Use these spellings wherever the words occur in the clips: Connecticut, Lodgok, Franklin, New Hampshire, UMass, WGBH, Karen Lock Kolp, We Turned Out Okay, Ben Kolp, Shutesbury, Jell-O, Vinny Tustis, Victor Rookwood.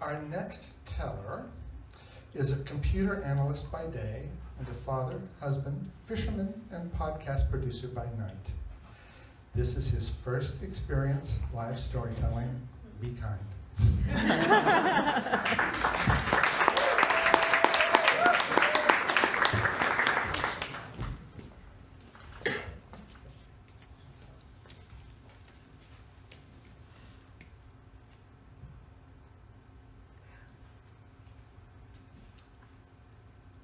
Our next teller is a computer analyst by day and a father, husband, fisherman, and podcast producer by night. This is his first experience live storytelling. Be kind.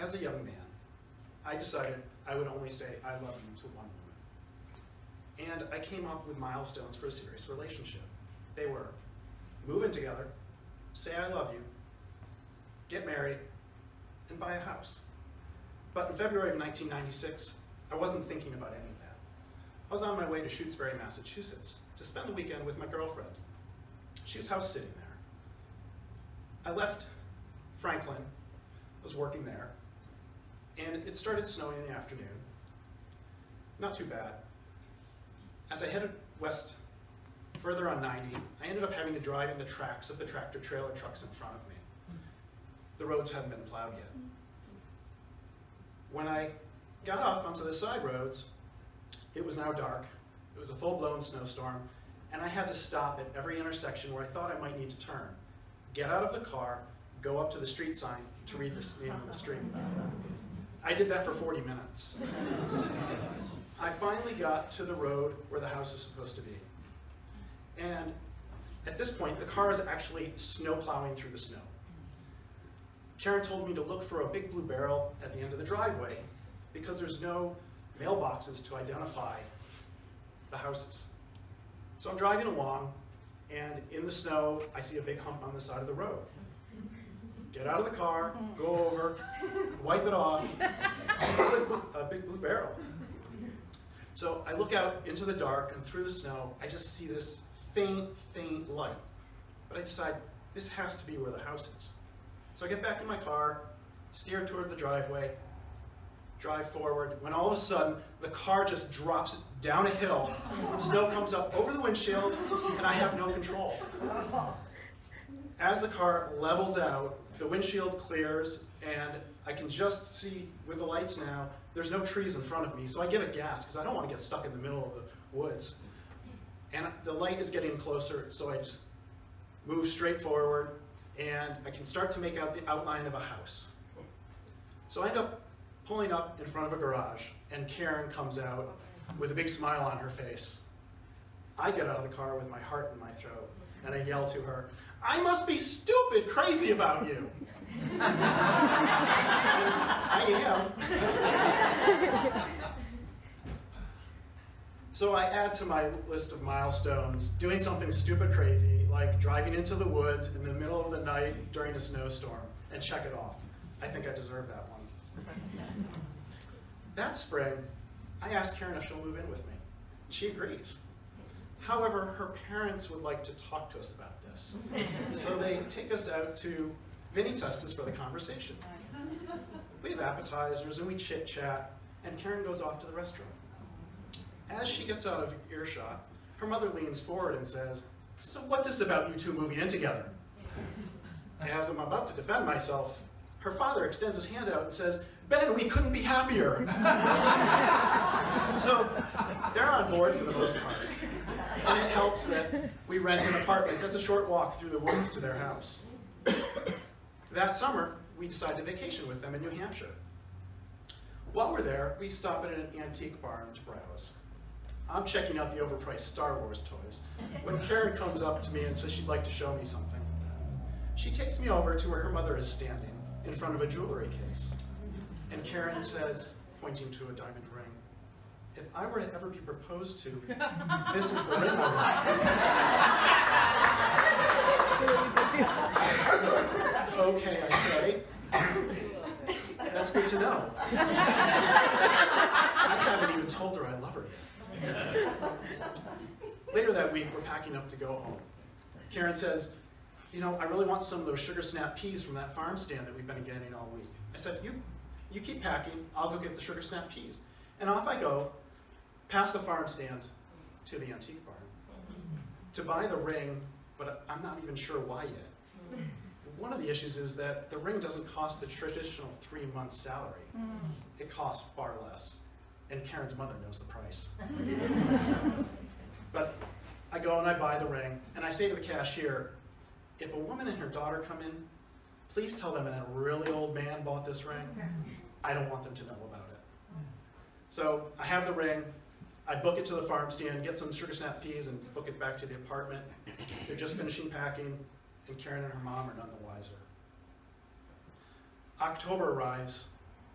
As a young man, I decided I would only say I love you to one woman. And I came up with milestones for a serious relationship. They were: move in together, say I love you, get married, and buy a house. But in February of 1996, I wasn't thinking about any of that. I was on my way to Shutesbury, Massachusetts to spend the weekend with my girlfriend. She was house sitting there. I left Franklin, was working there, and it started snowing in the afternoon. Not too bad. As I headed west, further on 90, I ended up having to drive in the tracks of the tractor trailer trucks in front of me. The roads hadn't been plowed yet. When I got off onto the side roads, it was now dark. It was a full-blown snowstorm, and I had to stop at every intersection where I thought I might need to turn, get out of the car, go up to the street sign to read the name of the street. I did that for 40 minutes. I finally got to the road where the house is supposed to be. And at this point, the car is actually snow plowing through the snow. Karen told me to look for a big blue barrel at the end of the driveway because there's no mailboxes to identify the houses. So I'm driving along, and in the snow, I see a big hump on the side of the road. Get out of the car, go over, wipe it off. It's a big blue barrel. So I look out into the dark and through the snow, I just see this faint, faint light. But I decide this has to be where the house is. So I get back in my car, steer toward the driveway, drive forward, when all of a sudden the car just drops down a hill, snow comes up over the windshield, and I have no control. As the car levels out, the windshield clears, and I can just see with the lights now, there's no trees in front of me, so I give it gas because I don't want to get stuck in the middle of the woods. And the light is getting closer, so I just move straight forward, and I can start to make out the outline of a house. So I end up pulling up in front of a garage, and Karen comes out with a big smile on her face. I get out of the car with my heart in my throat, and I yell to her, "I must be stupid crazy about you." I am. So I add to my list of milestones doing something stupid crazy, like driving into the woods in the middle of the night during a snowstorm, and check it off. I think I deserve that one. That spring, I asked Karen if she'll move in with me. She agrees. However, her parents would like to talk to us about this. So they take us out to Vinny Tustis for the conversation. We have appetizers and we chit-chat, and Karen goes off to the restaurant. As she gets out of earshot, her mother leans forward and says, "So what's this about you two moving in together?" As I'm about to defend myself, her father extends his hand out and says, "Ben, we couldn't be happier." So they're on board for the most part. And it helps that we rent an apartment that's a short walk through the woods to their house. That summer, we decide to vacation with them in New Hampshire. While we're there, we stop at an antique barn to browse. I'm checking out the overpriced Star Wars toys when Karen comes up to me and says she'd like to show me something. She takes me over to where her mother is standing in front of a jewelry case. And Karen says, pointing to a diamond ring, "If I were to ever be proposed to, this is the ring I want." Okay, I say. That's good to know. I haven't even told her I love her yet. Later that week, we're packing up to go home. Karen says, "You know, I really want some of those sugar snap peas from that farm stand that we've been getting all week." I said, you keep packing, I'll go get the sugar snap peas." And off I go, past the farm stand, to the antique barn, to buy the ring, but I'm not even sure why yet. one of the issues is that the ring doesn't cost the traditional 3-month salary. It costs far less. And Karen's mother knows the price. But I go and I buy the ring, and I say to the cashier, if a woman and her daughter come in, please tell them that a really old man bought this ring. I don't want them to know about it. So I have the ring. I book it to the farm stand, get some sugar snap peas, and book it back to the apartment. They're just finishing packing, and Karen and her mom are none the wiser. October arrives,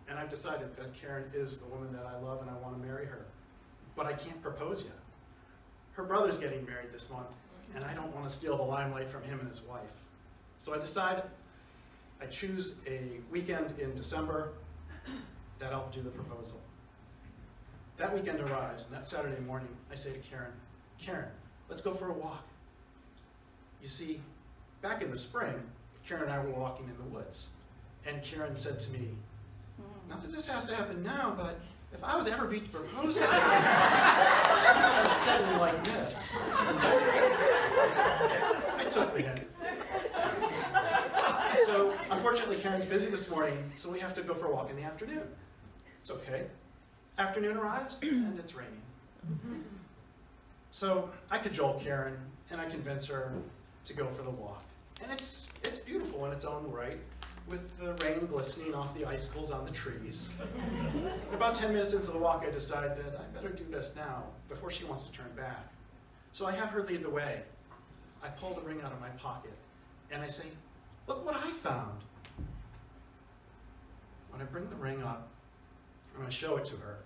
and I've decided that Karen is the woman that I love and I want to marry her. But I can't propose yet. Her brother's getting married this month, and I don't want to steal the limelight from him and his wife. So I decide, I choose a weekend in December that I'll do the proposal. That weekend arrives, and that Saturday morning, I say to Karen, Karen, let's go for a walk. You see, back in the spring, Karen and I were walking in the woods, and Karen said to me, not that this has to happen now, but if I was ever to propose to you, I would settle like this. I took the hint. So, unfortunately, Karen's busy this morning, so we have to go for a walk in the afternoon. It's okay. Afternoon arrives, and it's raining. So I cajole Karen, and I convince her to go for the walk. And it's beautiful in its own right, with the rain glistening off the icicles on the trees. And about 10 minutes into the walk, I decide that I better do this now, before she wants to turn back. So I have her lead the way. I pull the ring out of my pocket, and I say, look what I found. When I bring the ring up, and I show it to her,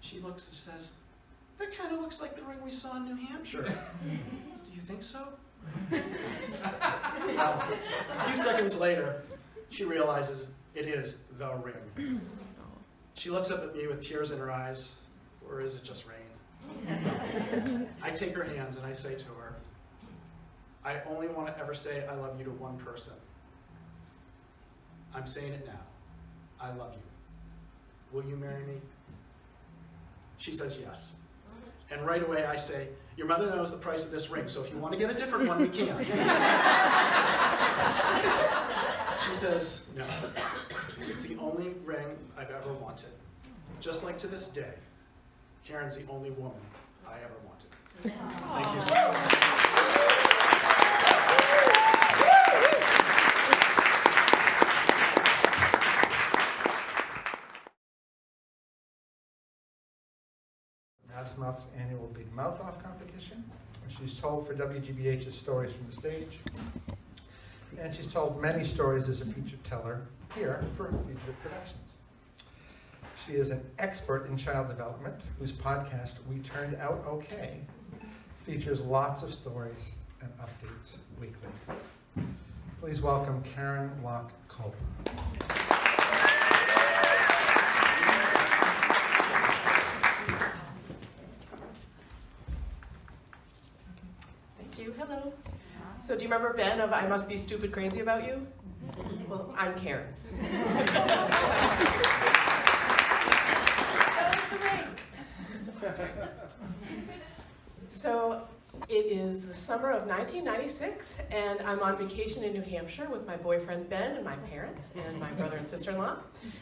she looks and says, that kind of looks like the ring we saw in New Hampshire. Do you think so? A few seconds later, she realizes it is the ring. She looks up at me with tears in her eyes, or is it just rain? I take her hands and I say to her, I only want to ever say I love you to one person. I'm saying it now. I love you. Will you marry me? She says yes. And right away I say, your mother knows the price of this ring, so if you want to get a different one, we can. She says, no. It's the only ring I've ever wanted. Just like to this day, Karen's the only woman I ever wanted. Thank you. Mouth's annual Big Mouth Off competition. She's told for WGBH's stories from the stage. And she's told many stories as a featured teller here for future productions. She is an expert in child development, whose podcast, We Turned Out Okay, features lots of stories and updates weekly. Please welcome Karen Lock Kolp. Hello. So do you remember Ben of I Must Be Stupid Crazy About You? Well, I'm Karen. So it is the summer of 1996, and I'm on vacation in New Hampshire with my boyfriend Ben and my parents and my brother and sister-in-law.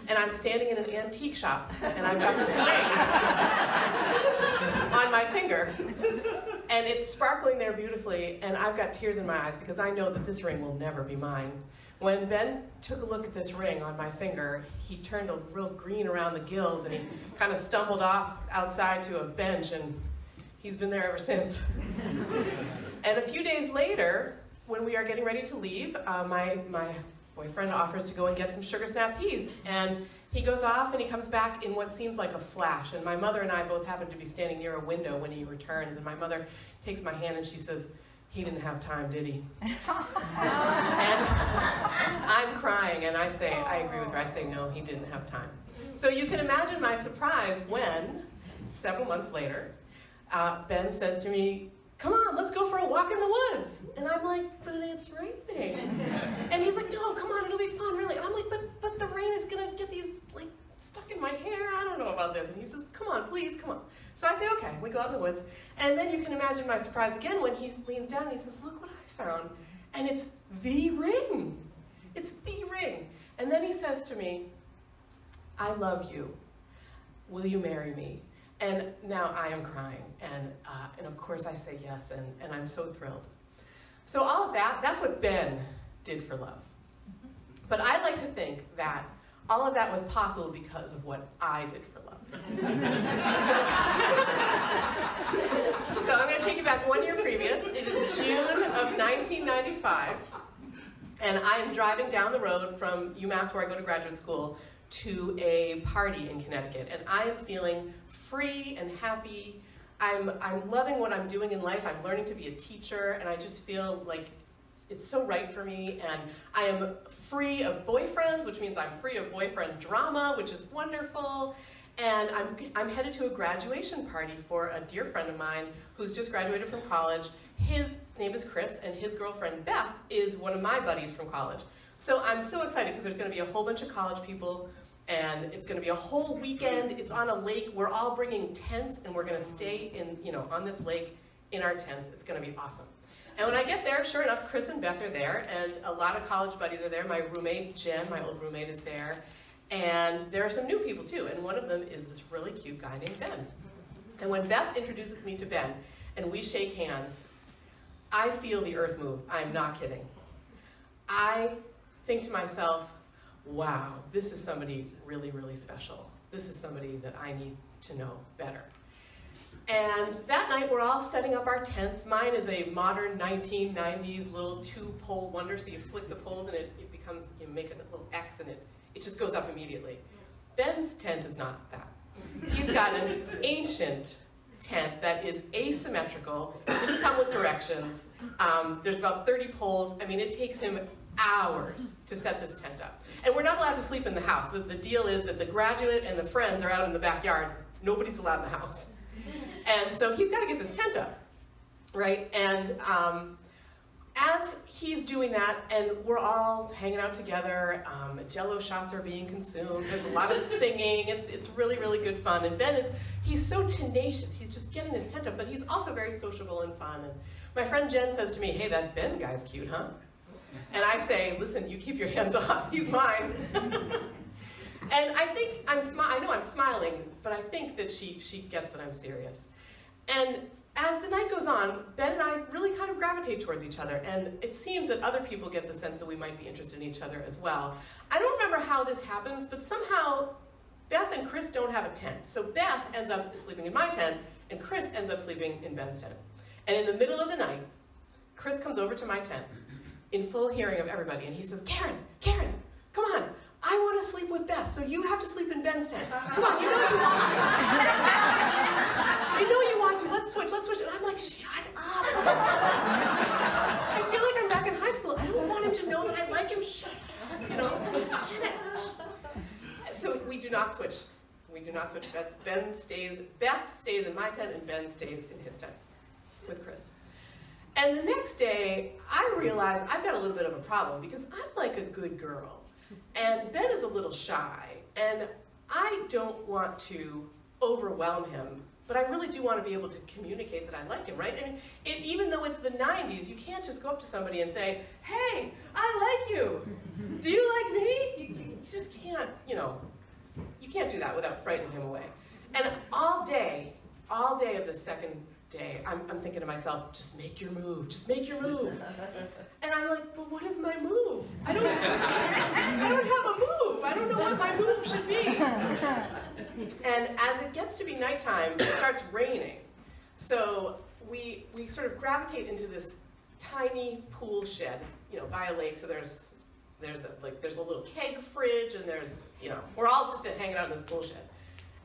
And I'm standing in an antique shop, and I've got this ring on my finger. And it's sparkling there beautifully, and I've got tears in my eyes because I know that this ring will never be mine. When Ben took a look at this ring on my finger, he turned a real green around the gills, and he kind of stumbled off outside to a bench, and he's been there ever since. And a few days later, when we are getting ready to leave, my boyfriend offers to go and get some sugar snap peas, and he goes off and he comes back in what seems like a flash, and my mother and I both happen to be standing near a window when he returns, and my mother takes my hand and she says, he didn't have time, did he? And I'm crying, and I say, I agree with her, I say, no, he didn't have time. So you can imagine my surprise when, several months later, Ben says to me, come on, let's go for a walk in the woods. And I'm like, but it's raining. And he's like, no, come on, it'll be fun, really. And I'm like, but the rain is gonna get these, like, stuck in my hair, I don't know about this. And he says, come on, please, come on. So I say, okay, we go out in the woods. And then you can imagine my surprise again when he leans down and he says, look what I found. and it's the ring. It's the ring. And then he says to me, I love you. Will you marry me? And now I am crying. And of course I say yes, and I'm so thrilled. So all of that, that's what Ben did for love. But I like to think that all of that was possible because of what I did for love. So I'm going to take you back 1 year previous. It is June of 1995. And I am driving down the road from UMass, where I go to graduate school, to a party in Connecticut. And I am feeling free and happy. I'm loving what I'm doing in life. I'm learning to be a teacher, and I just feel like it's so right for me. And I am free of boyfriends, which means I'm free of boyfriend drama, which is wonderful. And I'm headed to a graduation party for a dear friend of mine who's just graduated from college. His name is Chris, and his girlfriend Beth is one of my buddies from college. So I'm so excited because there's going to be a whole bunch of college people, and it's going to be a whole weekend. It's on a lake. We're all bringing tents, and we're going to stay in, you know, on this lake in our tents. It's going to be awesome. And when I get there, sure enough, Chris and Beth are there, and a lot of college buddies are there. My roommate, Jen, my old roommate, is there. And there are some new people, too, and one of them is this really cute guy named Ben. And when Beth introduces me to Ben, and we shake hands, I feel the earth move. I'm not kidding. I think to myself, wow, this is somebody really, really special. This is somebody that I need to know better. And that night, we're all setting up our tents. Mine is a modern 1990s little two-pole wonder, so you flick the poles and it becomes, you make a little X and it just goes up immediately. Ben's tent is not that. He's got an ancient tent that is asymmetrical, didn't come with directions. There's about 30 poles. I mean, it takes him hours to set this tent up. And we're not allowed to sleep in the house. The deal is that the graduate and the friends are out in the backyard. Nobody's allowed in the house. And so he's got to get this tent up, right? And as he's doing that, and we're all hanging out together, Jell-O shots are being consumed, there's a lot of singing, it's really, really good fun. And Ben he's so tenacious, he's just getting this tent up, but he's also very sociable and fun. And my friend Jen says to me, hey, that Ben guy's cute, huh? And I say, listen, you keep your hands off, he's mine. And I think I know I'm smiling, but I think that she gets that I'm serious. And as the night goes on, Ben and I really kind of gravitate towards each other, and it seems that other people get the sense that we might be interested in each other as well. I don't remember how this happens, but somehow Beth and Chris don't have a tent. So Beth ends up sleeping in my tent, and Chris ends up sleeping in Ben's tent. And in the middle of the night, Chris comes over to my tent in full hearing of everybody, and he says, Karen, come on. I want to sleep with Beth, so you have to sleep in Ben's tent. Come on, you know you want to. I know you want to. Let's switch. And I'm like, shut up. I feel like I'm back in high school. I don't want him to know that I like him. Shut up. You know, get it. So we do not switch. We do not switch beds. Beth stays in my tent, and Ben stays in his tent with Chris. And the next day, I realize I've got a little bit of a problem because I'm like a good girl. And Ben is a little shy, and I don't want to overwhelm him, but I really do want to be able to communicate that I like him, right? I mean, even though it's the 90s, you can't just go up to somebody and say, hey, I like you. Do you like me? You just can't, you know, you can't do that without frightening him away. And all day of the second day, I'm thinking to myself, just make your move. And I'm like, but what is my move? I don't have a move. I don't know what my move should be. And as it gets to be nighttime, it starts raining. So we sort of gravitate into this tiny pool shed, you know, by a lake. So there's a little keg fridge, and there's, you know, we're all just hanging out in this pool shed.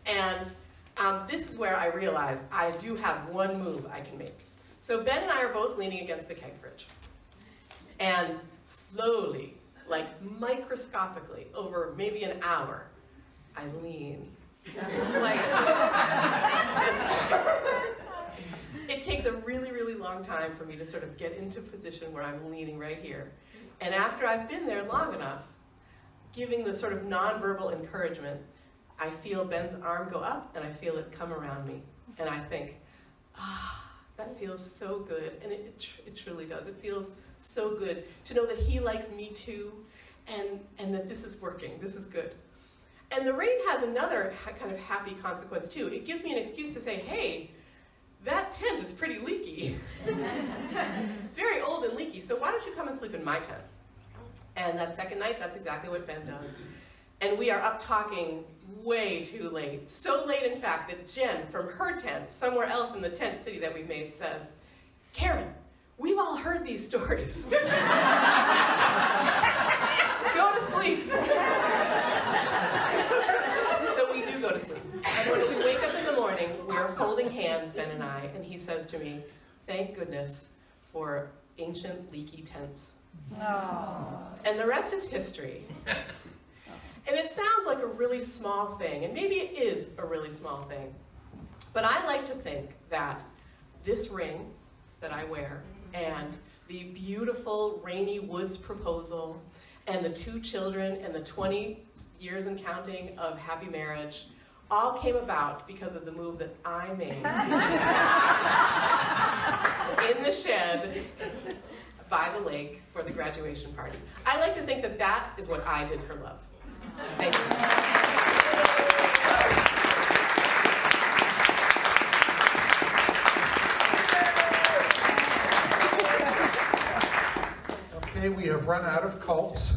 And this is where I realize I do have one move I can make. So Ben and I are both leaning against the keg fridge. And slowly, like microscopically, over maybe an hour, I lean. Like, it takes a really, really long time for me to sort of get into position where I'm leaning right here. And after I've been there long enough, giving the sort of nonverbal encouragement, I feel Ben's arm go up, and I feel it come around me. And I think, ah, that feels so good. And it truly does. It feels so good to know that he likes me too, and that this is working, this is good. And the rain has another kind of happy consequence too. It gives me an excuse to say, hey, that tent is pretty leaky. It's very old and leaky, so why don't you come and sleep in my tent? And that second night, that's exactly what Ben does. And we are up talking way too late. So late, in fact, that Jen from her tent, somewhere else in the tent city that we've made, says, Karen, we've all heard these stories. Go to sleep. So we do go to sleep. And when we wake up in the morning, we're holding hands, Ben and I, and he says to me, thank goodness for ancient leaky tents. Aww. And the rest is history. And it sounds like a really small thing, and maybe it is a really small thing, but I like to think that this ring that I wear, and the beautiful Rainy Woods proposal, and the 2 children, and the 20 years and counting of happy marriage, all came about because of the move that I made in the shed by the lake for the graduation party. I like to think that that is what I did for love. Thank you. Okay, we have run out of Kolps.